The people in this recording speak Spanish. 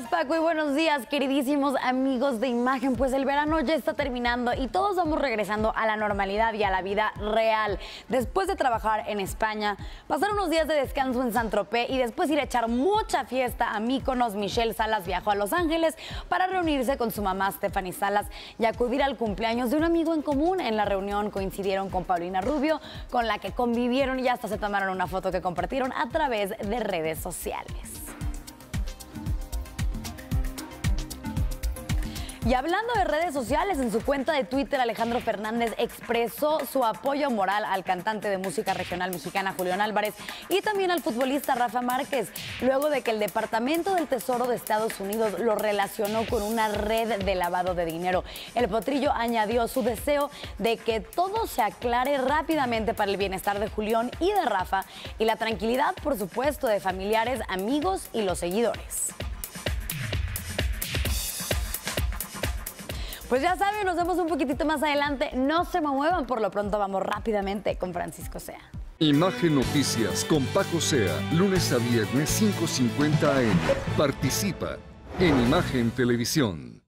días, Paco, y buenos días, queridísimos amigos de Imagen. Pues el verano ya está terminando y todos vamos regresando a la normalidad y a la vida real. Después de trabajar en España, pasar unos días de descanso en San Tropez y después ir a echar mucha fiesta a Míconos, Michelle Salas viajó a Los Ángeles para reunirse con su mamá Stephanie Salas y acudir al cumpleaños de un amigo en común. En la reunión coincidieron con Paulina Rubio, con la que convivieron y hasta se tomaron una foto que compartieron a través de redes sociales. Y hablando de redes sociales, en su cuenta de Twitter, Alejandro Fernández expresó su apoyo moral al cantante de música regional mexicana Julión Álvarez y también al futbolista Rafa Márquez, luego de que el Departamento del Tesoro de Estados Unidos lo relacionó con una red de lavado de dinero. El potrillo añadió su deseo de que todo se aclare rápidamente para el bienestar de Julión y de Rafa y la tranquilidad, por supuesto, de familiares, amigos y los seguidores. Pues ya saben, nos vemos un poquitito más adelante. No se me muevan, por lo pronto vamos rápidamente con Francisco Zea. Imagen Noticias con Paco Zea, lunes a viernes 5:50 a.m. Participa en Imagen Televisión.